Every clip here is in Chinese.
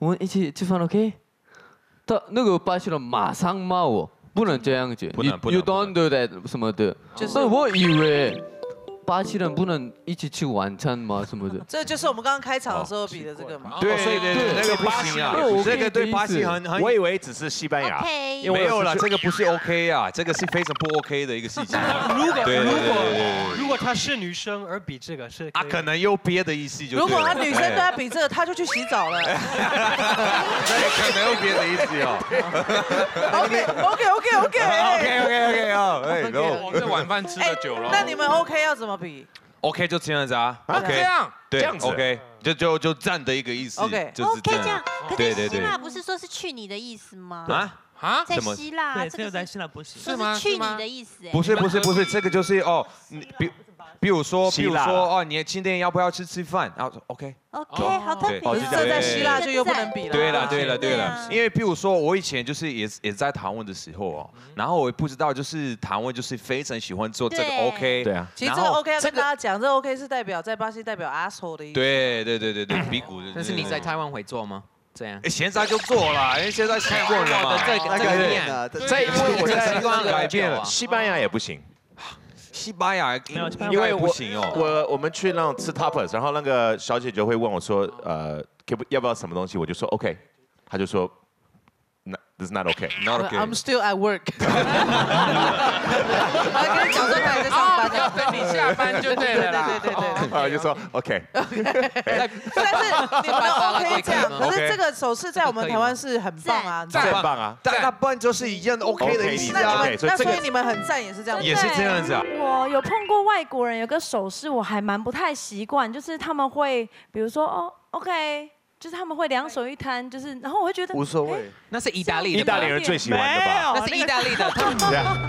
我们一起吃饭 ，OK？ 他那个巴西人马上骂我，不能这样子，you don't do that 什么的。就是我以为巴西人不能一起吃晚餐吗？什么的。这就是我们刚刚开场的时候比的这个嘛。对对对，那个巴西啊，这个对巴西很，我以为只是西班牙，没有了，这个不是 OK 啊，这个是非常不 OK 的一个事情。如果她是女生而比这个是，啊，可能又憋的意思就。如果她女生对她比这个，她就去洗澡了。可能又憋的意思哦。OK 啊，哎，我们晚饭吃的久了。那你们 OK 要怎么比 ？OK 就这样子啊 ，OK 这样，对 ，OK 就站的一个意思。OK 这样，可是希腊不是说是去你的意思吗？啊？ 啊，在希腊，这个在希腊不行，是吗？去你的意思，哎，不是，这个就是哦，比如说哦，你今天要不要吃饭？然后说 OK， 好特别，这在希腊就又不能比了。对了，因为比如说我以前就是也在台湾的时候哦，然后我不知道就是台湾就是非常喜欢做这个 OK， 对啊，其实这个 OK 要跟大家讲，这 OK 是代表在巴西代表 asshole 的意思。对，比古。但是你在台湾会做吗？ 这样，现在就做了，因为现在习惯了嘛。这因为我在习惯改变了，西班牙也不行。西班牙因为不行哦。我们去那种吃 tapas， 然后那个小姐就会问我说，要不要什么东西？我就说 OK， 她就说 ，This is not OK， not OK。I'm still at work。我跟你讲说他还在上班，要等你下班就对了。对。我就说 OK。但是你们 OK 这样，可是这个手势在我们台湾是很棒啊，赞棒啊，赞那棒就是一样 OK 的意思。那所以你们很赞也是这样，也是这样子啊。我有碰过外国人有个手势我还蛮不太习惯，就是他们会比如说哦 OK。 就是他们会两手一摊，就是然后我会觉得无所谓，那是意大利人最喜欢的吧？那是意大利的，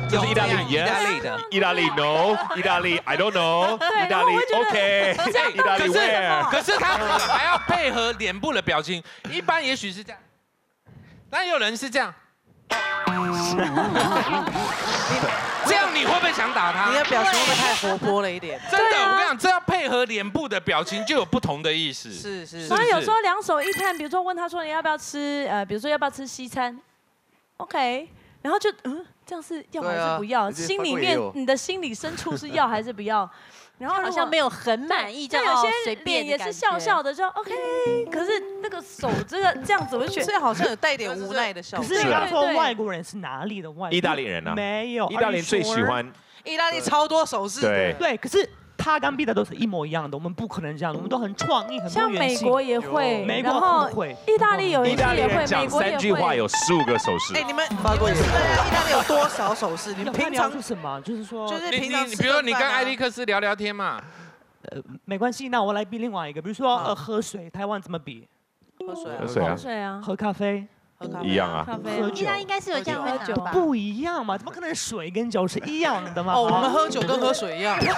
这是意大利的，意大利 no， 意大利 I don't know， 意大利 OK， 意大利 where？ 可是他还要配合脸部的表情，一般也许是这样，但有人是这样，这样你会不会想打他？你的表情会不会太活泼了一点？真的，我跟你讲，这要配合脸部的表情就有不同的意思。是。所以有时候两手一摊，比如说问他说你要不要吃比如说要不要吃西餐 ，OK， 然后就这样是要还是不要？心里面你的心理深处是要还是不要？然后好像没有很满意，但有些脸也是笑笑的，就 OK。可是那个手这样子，我就觉得这好像有带点无奈的笑。可是他说外国人是哪里的外？意大利人啊，没有，意大利人最喜欢。意大利超多手势。对，可是他跟彼得都是一模一样的，我们不可能这样，我们都很创意，很多元性。像美国也会，美国会，意大利有一些也会，美国也会。3句话有15个手势。哎，你们意大利有多少手势？你们平常是什么？就是说，就是平常，比如说你跟艾利克斯聊聊天嘛。没关系，那我来比另外一个，比如说喝水，台湾怎么比？喝水啊，喝咖啡。 一样啊，喝酒应该是有这样喝酒吧？不一样嘛，怎么可能水跟酒是一样的嘛？哦，我们喝酒跟喝水一样。等一下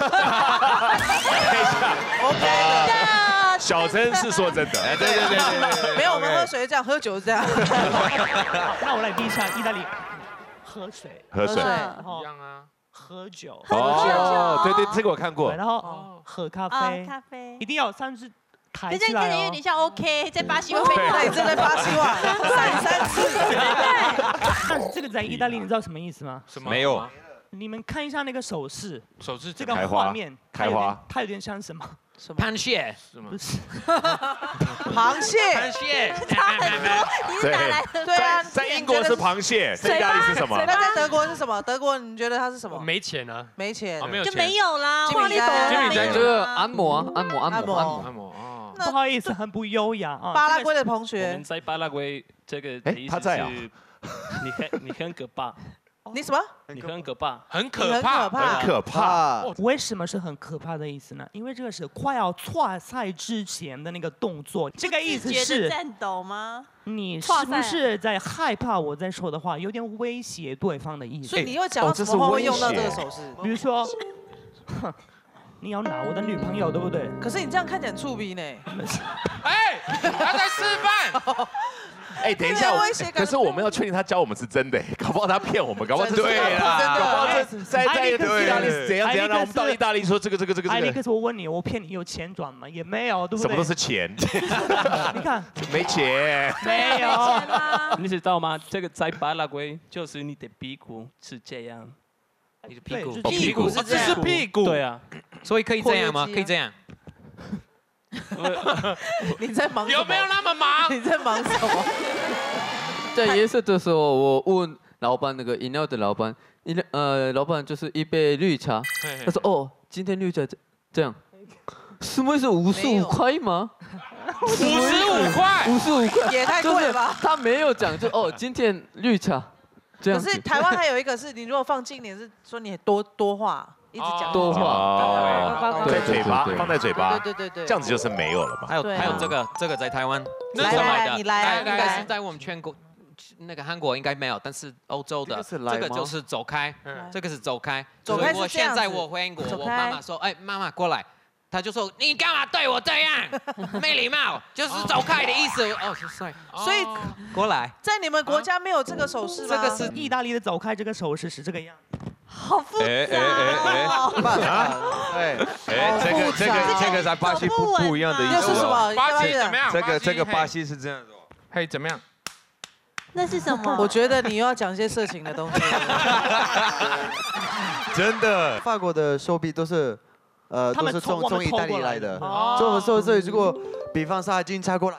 ，OK 的。小真是说真的，对。没有，我们喝水这样，喝酒这样。那我来比一下，意大利喝水，一样啊。 喝酒，哦，对，这个我看过。然后喝咖啡，一定要3支。 等一下，看起来有点像 OK， 在巴西会被打，真的巴西话，3次。但是这个在意大利，你知道什么意思吗？什么？没有。你们看一下那个手势这个画面，它有点像什么？螃蟹？不是。螃蟹。差很多。你是哪来的？对啊。在英国是螃蟹，在意大利是什么？那在德国是什么？德国你觉得它是什么？没钱啊。没钱。就没有啦。金米丹就是按摩。 不好意思，很不优雅啊。巴拉圭的同学，我们在巴拉圭这个的意思是，你很可怕。你什么？你很可怕，很可怕，很可怕。为什么是很可怕的意思呢？因为这个是快要踹菜之前的那个动作，这个意思是战斗吗？你是不是在害怕我在说的话，有点威胁对方的意思？所以你又讲到什么会用到这个手势？比如说， 你要拿我的女朋友，对不对？可是你这样看起来很粗鄙呢。哎，他在示范。哎，等一下，可是我们要确定他教我们是真的，搞不好他骗我们，搞不好这是对啦，搞不好这在意大利是怎样怎样，让我们到意大利说这个。艾利克斯，我问你，我骗你有钱赚吗？也没有，对不对？什么都是钱。你看，没钱，没有。你知道吗？这个在巴拉圭就是你的屁股是这样。 你的屁股，屁股是这样，屁股，对啊，所以可以这样吗？可以这样。你在忙？有没有那么忙？你在忙什么？在夜市的时候，我问老板那个饮料的老板，老板就是一杯绿茶，他说哦，今天绿茶这样，什么是55块吗？55块，55块也太贵了吧？他没有讲，就哦，今天绿茶。 可是台湾还有一个是你如果放近点是说你多话，一直讲多话，对，嘴巴放在嘴巴，对，这样子就是没有了嘛。还有这个在台湾那时候买的，应该是在我们全国那个韩国应该没有，但是欧洲的这个就是走开，这个是走开。走开是这样。现在我回国，我妈妈说，哎，妈妈过来。 他就说：“你干嘛对我这样？没礼貌，就是走开的意思。”哦，所以过来，在你们国家没有这个手势吗？这个是意大利的“走开”这个手势是这个样子，好复杂。这个在巴西不一样的意思。这是什么？巴西怎么样？这个巴西是这样的。嘿，怎么样？ 那是什么？我觉得你又要讲一些色情的东西。真的，法国的手臂都是。 都是从意大利来的，所以如果比方说他已经插过来，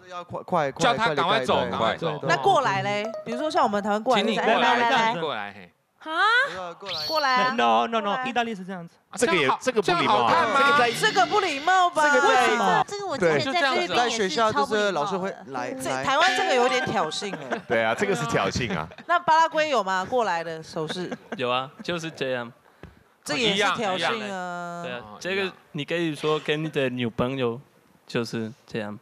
就是要快，叫他赶快走，赶快走。那过来嘞，比如说像我们台湾过来，来过来，啊，过来 ，no， 意大利是这样子，这个不礼貌，这个不礼貌吧？这个在吗？这个我之前在菲律宾在学校就是老师会来，台湾这个有点挑衅哎。对啊，这个是挑衅啊。那巴拉圭有吗？过来的手势？有啊，就是这样。 这也是挑衅啊！对啊，这个你可以说跟你的女朋友就是这样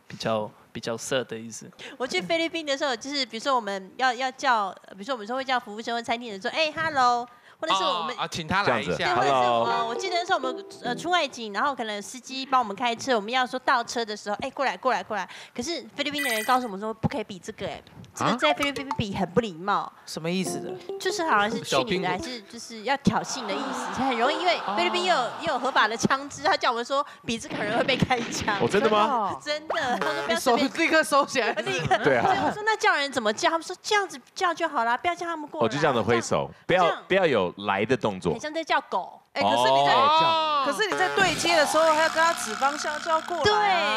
比较色的意思。我去菲律宾的时候，就是比如说我们要叫，比如说我们说会叫服务生或餐厅人说，哎 ，hello， 或者是我们请他来一下，对，或者是我记得那时候我们出外景，然后可能司机帮我们开车，我们要说倒车的时候，哎，过来，可是菲律宾的人告诉我们说不可以比这个，哎，这个在菲律宾比很不礼貌。什么意思的？就是好像是去你的，还是就是要挑衅的意思，很容易，因为菲律宾又有合法的枪支，他叫我们说比这个人会被开枪。哦，真的吗？真的，他说不要随便，立刻收起来，立刻。对啊。所以我说那叫人怎么叫？他们说这样子叫就好啦，不要叫他们过来。我就这样的挥手，不要有。 来的动作，很像在叫狗。哎，可是你在对接的时候，还要跟他指方向，就要过来。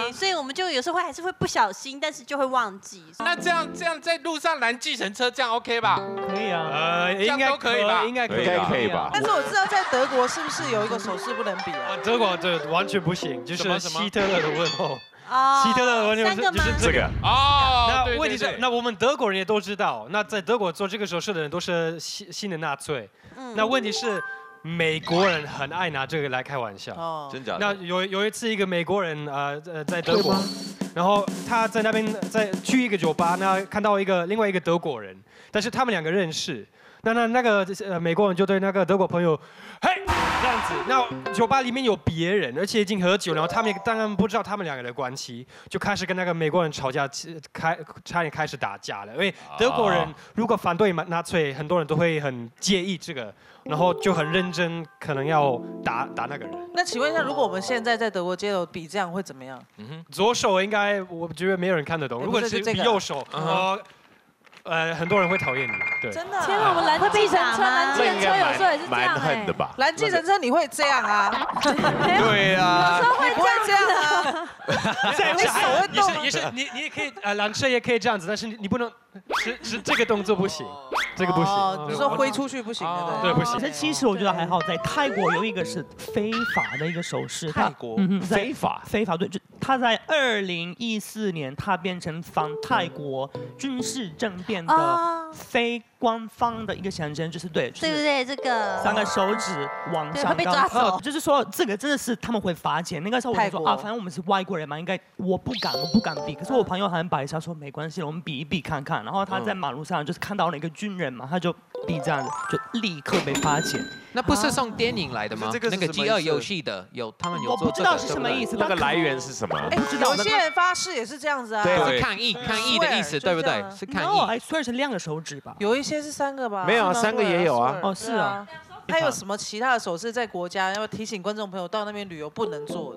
对，所以我们就有时候还是会不小心，但是就会忘记。那这样在路上拦计程车，这样 OK 吧？可以啊，应该都可以吧？应该可以吧？但是我知道在德国是不是有一个手势不能比啊？德国这完全不行，就是希特勒的问候。 希特勒就是这个哦。那问题是，那我们德国人也都知道，那在德国做这个手势的人都是新的纳粹。那问题是，美国人很爱拿这个来开玩笑。哦，真假？那有一次，一个美国人在德国，然后他在那边去一个酒吧，那看到另外一个德国人，但是他们两个认识。 那个美国人就对那个德国朋友，嘿，这样子。那酒吧里面有别人，而且已经喝酒，然后他们也当然不知道他们两个的关系，就开始跟那个美国人吵架，差点开始打架了。因为德国人如果反对纳粹，很多人都会很介意这个，然后就很认真，可能要打那个人。那请问一下，如果我们现在在德国街头比这样会怎么样？嗯哼，左手应该我觉得没有人看得懂，如果是比右手，很多人会讨厌你，对。真的，天啊，我们拦计程车，有时候也是这样哎。拦计程车你会这样啊？对啊。有时候会这样啊。你手会动。你也可以拦车也可以这样子，但是你不能是这个动作不行，这个不行。你说挥出去不行的，对不行。其实我觉得还好，在泰国有一个是非法的一个手势。泰国，非法对，他在2014年他变成反泰国军事政变。 的非官方的一个象征，就是对，对不对？这个三个手指往上被抓走，就是说这个真的是他们会罚钱。那个时候我就说啊，反正我们是外国人嘛，应该我不敢比。可是我朋友很摆一下说没关系，我们比一比看看。然后他在马路上就是看到了一个军人嘛，他就比这样子，就立刻被罚钱。那不是送电影来的吗？那个饥饿游戏的有他们有做这个，我不知道是什么意思。那个来源是什么？哎，有些人发誓也是这样子啊。对，抗议的意思，对不对？是抗议。还算是两个手指吧。有一些是三个吧。没有啊，三个也有啊。哦，是啊。 还有什么其他的手势在国家要提醒观众朋友到那边旅游不能做？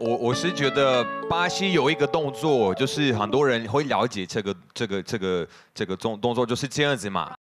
我是觉得巴西有一个动作，就是很多人会了解这个动作就是这样子嘛，